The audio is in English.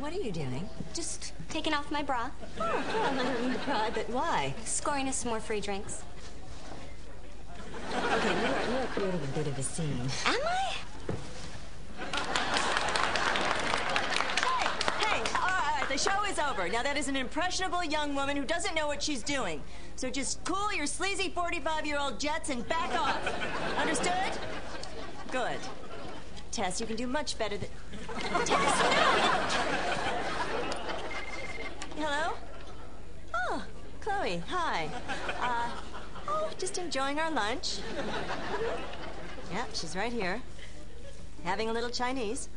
What are you doing? Just taking off my bra. Oh, well, I'm not in the bra, but why? Scoring us some more free drinks. Okay, you're creating a bit of a scene. Am I? The show is over. Now that is an impressionable young woman who doesn't know what she's doing. So just cool your sleazy 45-year-old jets and back off. Understood? Good. Tess, you can do much better than... Tess, no! Hello? Oh, Chloe, hi. Just enjoying our lunch. Yep, she's right here. Having a little Chinese.